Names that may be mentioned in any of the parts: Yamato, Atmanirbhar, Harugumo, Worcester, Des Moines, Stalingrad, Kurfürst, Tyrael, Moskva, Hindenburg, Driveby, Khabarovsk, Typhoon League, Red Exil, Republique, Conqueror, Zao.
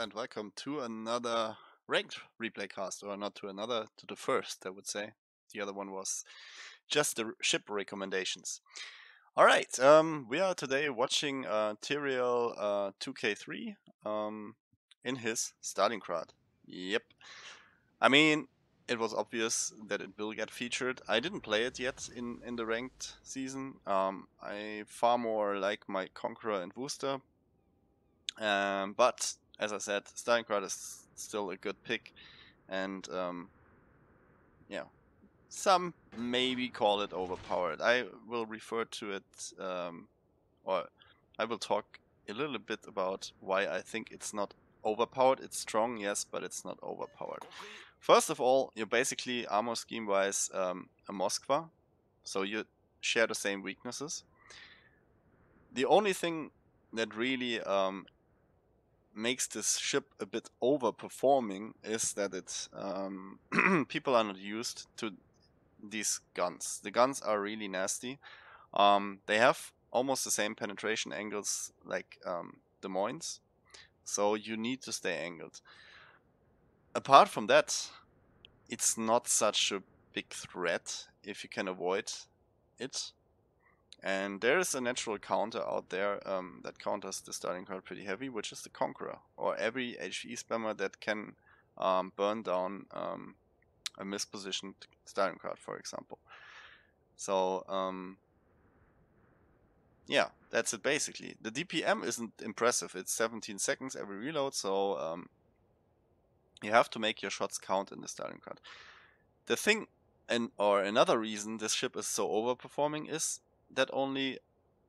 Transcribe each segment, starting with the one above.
and welcome to another ranked replay cast, or not to another, to the first, I would say. The other one was just the ship recommendations. Alright, we are today watching Tyrael 2K3 in his Stalingrad. Yep. I mean, it was obvious that it will get featured. I didn't play it yet in the ranked season. I far more like my Conqueror and Worcester. But, as I said, Stalingrad is still a good pick. And, yeah, some maybe call it overpowered. I will refer to it, or I will talk a little bit about why I think it's not overpowered. It's strong, yes, but it's not overpowered. First of all, you're basically armor scheme wise a Moskva, so you share the same weaknesses. The only thing that really makes this ship a bit overperforming is that it people are not used to these guns. The guns are really nasty. They have almost the same penetration angles like Des Moines, so you need to stay angled. Apart from that, it's not such a big threat if you can avoid it. And there is a natural counter out there that counters the Stalingrad pretty heavy, which is the Conqueror, or every HE spammer that can burn down a mispositioned Stalingrad, for example. So, yeah, that's it basically. The DPM isn't impressive, it's 17 seconds every reload, so you have to make your shots count in the Stalingrad. The thing, or another reason this ship is so overperforming is that only,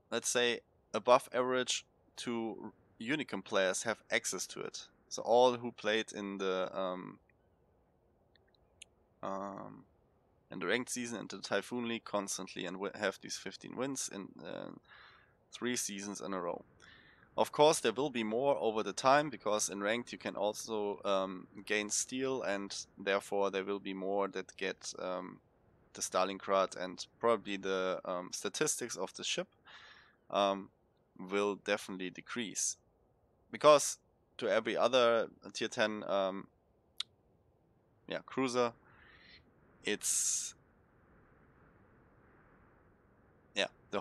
let's say, above average to Unicum players have access to it. So all who played in the ranked season and the Typhoon League constantly and have these 15 wins in 3 seasons in a row. Of course, there will be more over the time, because in ranked you can also gain steel, and therefore there will be more that get the Stalingrad, and probably the statistics of the ship will definitely decrease. Because to every other tier 10 cruiser, it's the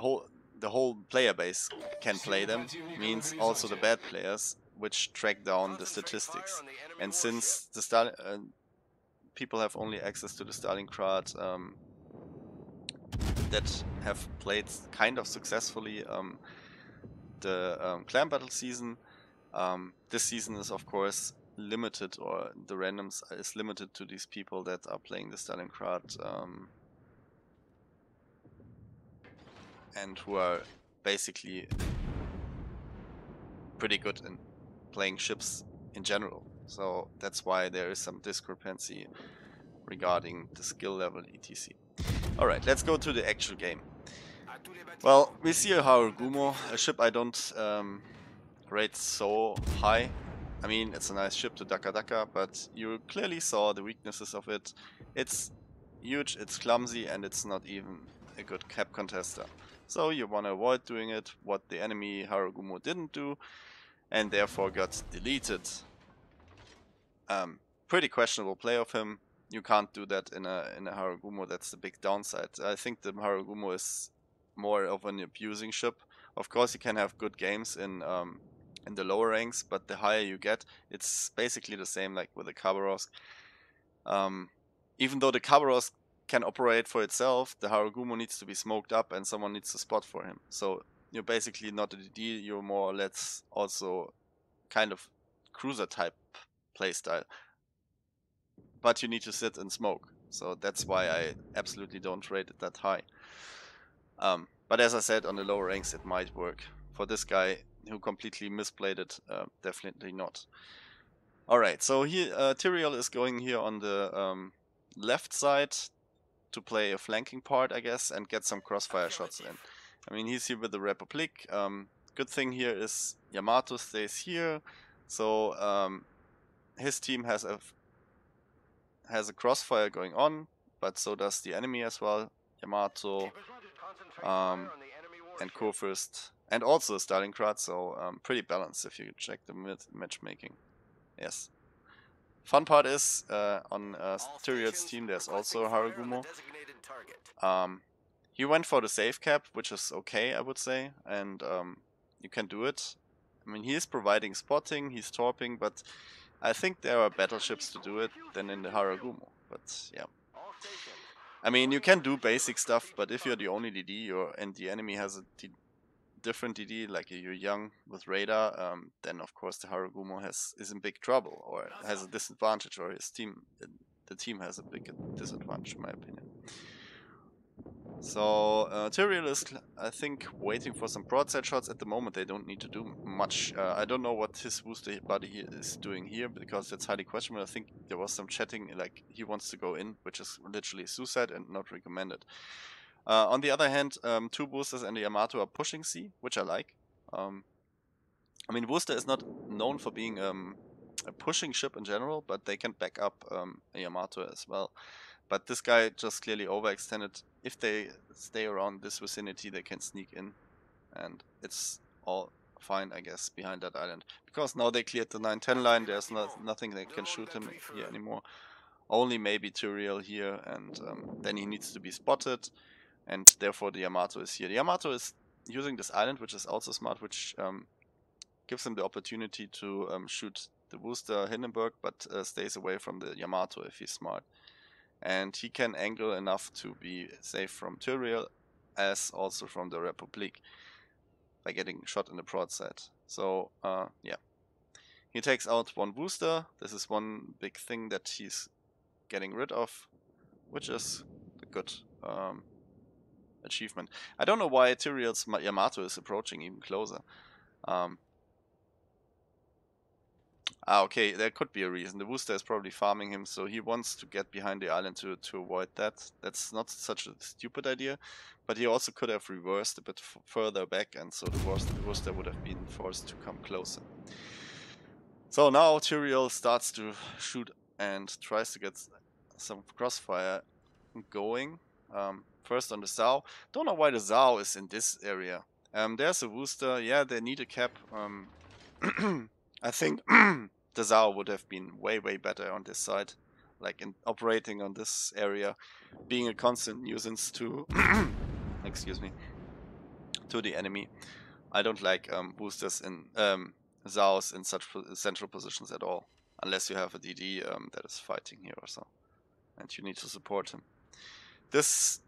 whole player base can play them, means also the bad players, which track down the statistics. And since the people have only access to the Stalingrad that have played kind of successfully the clan battle season, this season is of course limited, or the randoms is limited to these people that are playing the Stalingrad and who are basically pretty good in playing ships in general. So that's why there is some discrepancy regarding the skill level, etc. Alright, let's go to the actual game. Well, we see a Harugumo, a ship I don't rate so high. I mean, it's a nice ship to Daka Daka, but you clearly saw the weaknesses of it. It's huge, it's clumsy, and it's not even a good cap contester. So you want to avoid doing it, what the enemy Harugumo didn't do, and therefore got deleted. Pretty questionable play of him. You can't do that in a Harugumo. That's the big downside. I think the Harugumo is more of an abusing ship. Of course, you can have good games in the lower ranks, but the higher you get, it's basically the same like with the Khabarovsk. Even though the Khabarovsk can operate for itself, the Harugumo needs to be smoked up and someone needs to spot for him. So you're basically not a DD, you're more or less also kind of cruiser type playstyle, but you need to sit and smoke, so that's why I absolutely don't rate it that high. But as I said, on the lower ranks it might work. For this guy who completely misplayed it, definitely not. Alright, so here Tyrael is going here on the left side to play a flanking part, I guess, and get some crossfire shots in. I mean, he's here with the Republique. Good thing here is Yamato stays here, so his team has a crossfire going on, but so does the enemy as well. Yamato and Kurfürst, and also Stalingrad, so pretty balanced if you check the matchmaking. Yes. Fun part is, on Tyrael's team there's also Harugumo. He went for the safe cap, which is okay, I would say, and you can do it. I mean, he is providing spotting, he's torping, but I think there are better ships to do it than in the Harugumo, but yeah. I mean, you can do basic stuff, but if you're the only DD and the enemy has a different DD, like you're young with radar, then of course the Harugumo is in big trouble or has a disadvantage, or his team, the team has a big disadvantage, in my opinion. So Tyrael is, I think, waiting for some broadside shots. At the moment they don't need to do much. I don't know what his Worcester buddy is doing here, because that's highly questionable. I think there was some chatting, like he wants to go in, which is literally suicide and not recommended. On the other hand, two Worcesters and the Yamato are pushing C, which I like. I mean, Worcester is not known for being a pushing ship in general, but they can back up a Yamato as well. But this guy just clearly overextended. If they stay around this vicinity, they can sneak in. And it's all fine, I guess, behind that island. Because now they cleared the 9-10 line, there's nothing that can shoot him here anymore. Only maybe Tyrael here, and then he needs to be spotted. And therefore the Yamato is here. The Yamato is using this island, which is also smart, which gives him the opportunity to shoot the Worcester Hindenburg, but stays away from the Yamato if he's smart. And he can angle enough to be safe from Tyrael, as also from the Republique, by getting shot in the broadside. So, yeah. He takes out one Worcester. This is one big thing that he's getting rid of, which is a good achievement. I don't know why Tyrael's Yamato is approaching even closer. Okay, there could be a reason. The Worcester is probably farming him, so he wants to get behind the island to avoid that. That's not such a stupid idea, but he also could have reversed a bit further back, and so the Worcester would have been forced to come closer. So now Tyrael starts to shoot and tries to get some crossfire going. First on the Zao. Don't know why the Zao is in this area. There's a Worcester. Yeah, they need a cap. I think the Zao would have been way better on this side, like in operating on this area, being a constant nuisance to excuse me, to the enemy. I don't like boosters in Zaos in such central positions at all, unless you have a DD that is fighting here or so, and you need to support him. This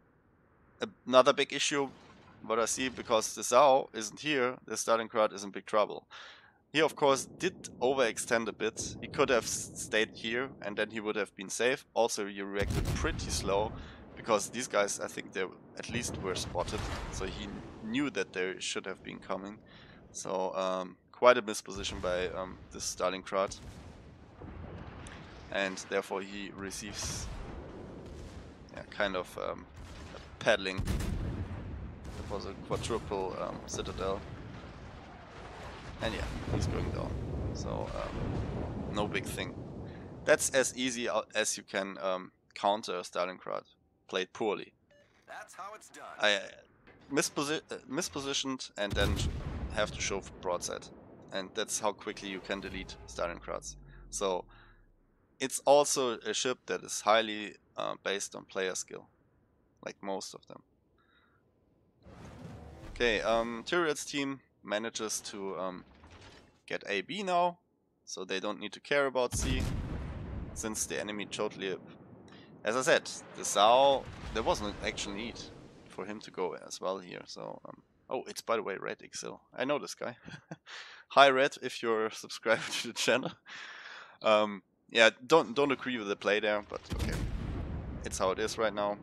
another big issue, what I see, because the Zao isn't here, the Stalingrad is in big trouble. He, of course, did overextend a bit. He could have stayed here, and then he would have been safe. Also, he reacted pretty slow, because these guys, I think they at least were spotted. So he knew that they should have been coming. So, quite a misposition by this Stalingrad. And therefore he receives kind of paddling. It was a quadruple citadel. And yeah, he's going down, so no big thing. That's as easy as you can counter Stalingrad, played poorly. That's how it's done. I mispositioned and then have to show for broadside. And that's how quickly you can delete Stalingrads. So it's also a ship that is highly based on player skill, like most of them. Okay, Tyrael's team manages to get AB now, so they don't need to care about C, since the enemy totally... As I said, the Zao, there was an actual need for him to go as well here, so... oh, it's by the way Red Exil. I know this guy. Hi Red, if you're subscribed to the channel. Yeah, don't agree with the play there, but okay. It's how it is right now.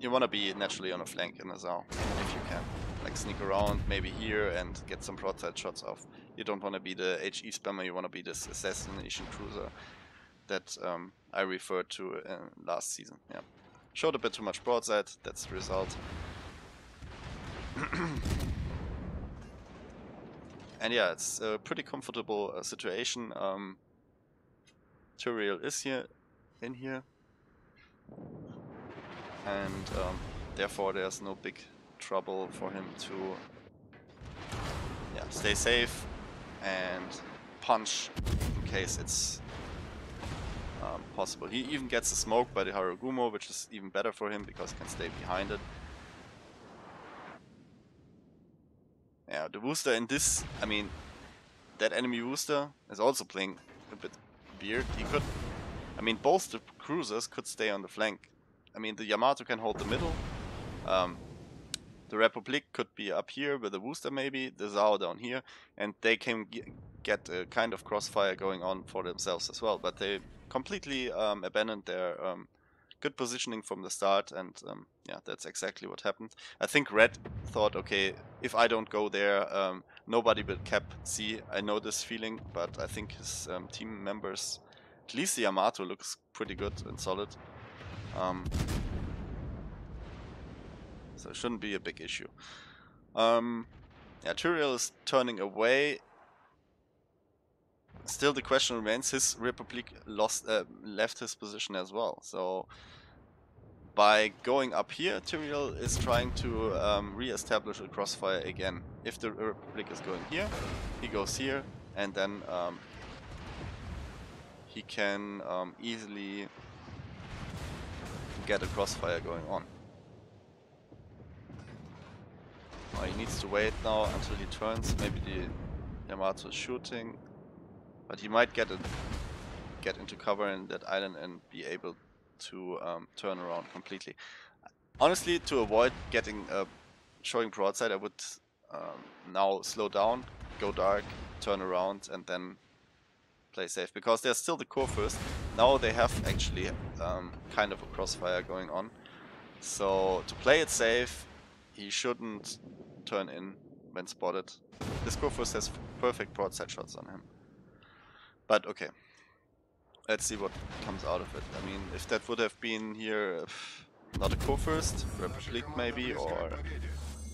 You wanna be naturally on a flank in the Zao, if you can. Like sneak around, maybe here, and get some broadside shots off. You don't want to be the HE spammer, you want to be this assassination cruiser that I referred to last season. Yeah, showed a bit too much broadside, that's the result. And yeah, it's a pretty comfortable situation. Tyrael is here, in here, and therefore there's no big trouble for him to stay safe and punch in case it's possible. He even gets the smoke by the Harugumo, which is even better for him because he can stay behind it. Yeah, the Worcester in this, I mean, that enemy Worcester is also playing a bit weird. He could, I mean, both the cruisers could stay on the flank. I mean, the Yamato can hold the middle. The Republique could be up here with the Worcester maybe, the Zao down here, and they can get a kind of crossfire going on for themselves as well. But they completely abandoned their good positioning from the start, and yeah, that's exactly what happened. I think Red thought, okay, if I don't go there, nobody will cap C. I know this feeling, but I think his team members, at least the Yamato, looks pretty good and solid. So it shouldn't be a big issue. Yeah, Tyrael is turning away. Still the question remains, his Republic lost, left his position as well. So by going up here, Tyrael is trying to re-establish a crossfire again. If the Republic is going here, he goes here, and then he can easily get a crossfire going on. Oh, he needs to wait now until he turns. Maybe the Yamato is shooting, but he might get into cover in that island and be able to turn around completely. Honestly, to avoid getting showing broadside, I would now slow down, go dark, turn around, and then play safe, because there's still the Kurfürst. Now they have actually kind of a crossfire going on, so to play it safe, he shouldn't turn in when spotted. This Kurfürst has perfect broadside shots on him. But okay, let's see what comes out of it. I mean, if that would have been here, not a Kurfürst, Republic maybe, or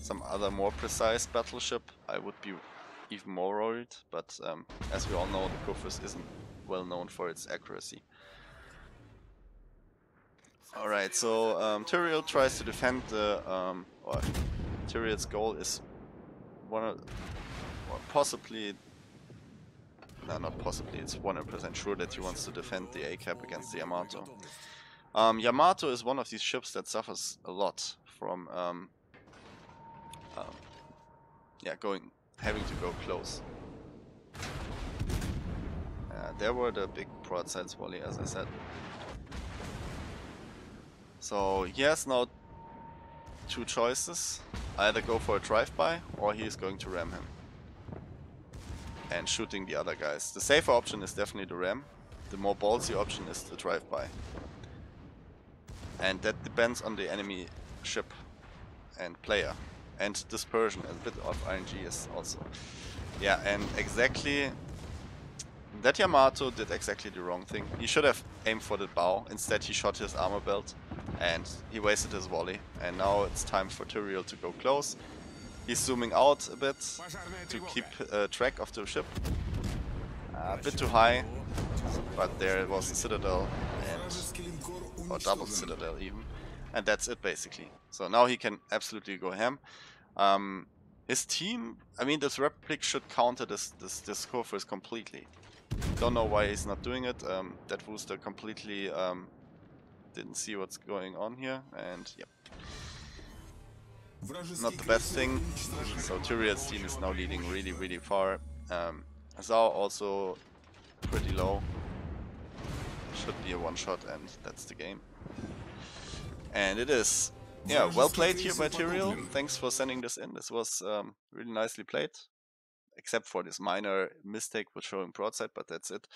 some other more precise battleship, I would be even more worried. But as we all know, the Kurfürst isn't well known for its accuracy. Alright, so Tyrael tries to defend the, or Tyrael's goal is one of, or possibly, no, not possibly, it's 100% sure that he wants to defend the A-cap against the Yamato. Yamato is one of these ships that suffers a lot from, yeah, having to go close. There were the big broadsides volley, as I said. So he has now two choices, either go for a drive-by or he is going to ram him and shooting the other guys. The safer option is definitely the ram, the more ballsy option is the drive-by, and that depends on the enemy ship and player and dispersion, and a bit of RNG is also. Yeah, and exactly that Yamato did exactly the wrong thing. He should have aimed for the bow, instead he shot his armor belt and he wasted his volley, and now it's time for Tyrael to go close. He's zooming out a bit to keep track of the ship. A bit too high, but there was a citadel, and, or double citadel even, and that's it basically. So now he can absolutely go ham. His team, I mean, this Republic should counter this Kurfürst completely. Don't know why he's not doing it. That Worcester completely didn't see what's going on here, and yep, not the best thing. So Tyrael's team is now leading really, really far. Zao also pretty low. Should be a one shot, and that's the game. And it is. Yeah, well played here by Tyrael. Thanks for sending this in. This was really nicely played, except for this minor mistake with showing broadside, but that's it.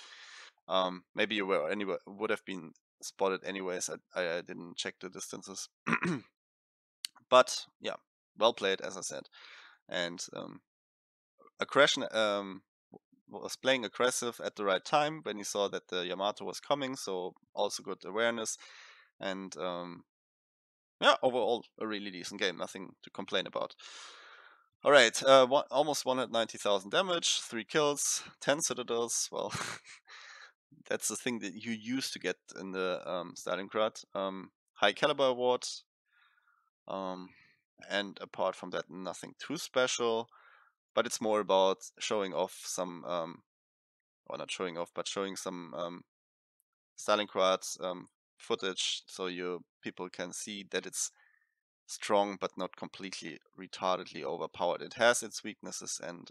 Maybe you were anyway, would have been spotted anyways. I didn't check the distances. But yeah, well played, as I said. And aggression was playing aggressive at the right time when he saw that the Yamato was coming, so also good awareness. And yeah, overall a really decent game, nothing to complain about. Alright, almost 190,000 damage, 3 kills, 10 citadels, well, that's the thing that you used to get in the Stalingrad. High caliber award, and apart from that, nothing too special, but it's more about showing off some or not showing off, but showing some Stalingrad footage, so you people can see that it's strong but not completely retardedly overpowered. It has its weaknesses, and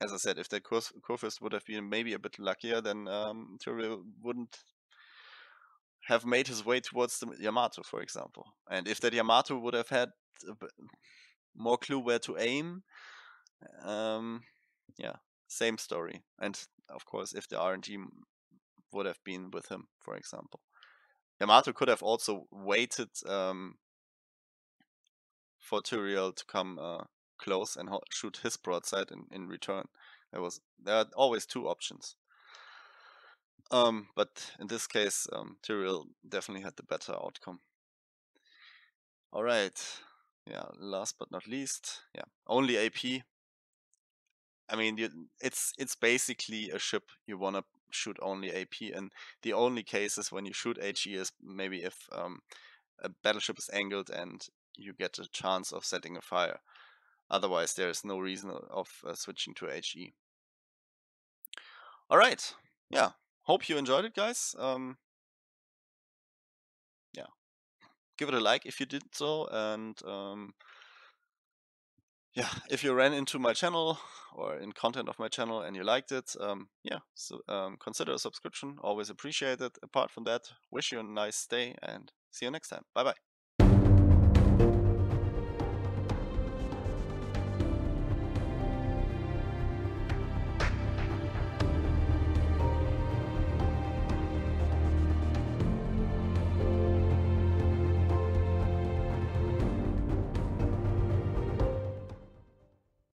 as I said, if the Kurfürst would have been maybe a bit luckier, then Tyrael wouldn't have made his way towards the Yamato, for example. And if that Yamato would have had a bit more clue where to aim, yeah, same story. And of course, if the RNG would have been with him, for example, Yamato could have also waited for Tyrael to come close and shoot his broadside in return. There are always two options, but in this case Tyrael definitely had the better outcome. All right, yeah, last but not least, yeah, only AP. I mean, it's basically a ship you want to shoot only AP, and the only cases when you shoot HE is maybe if a battleship is angled and you get a chance of setting a fire. Otherwise, there is no reason of switching to HE. All right, yeah, hope you enjoyed it, guys. Yeah, give it a like if you did so, and yeah, if you ran into my channel or in content of my channel and you liked it, yeah, so consider a subscription, always appreciate it. Apart from that, wish you a nice day and see you next time. Bye bye.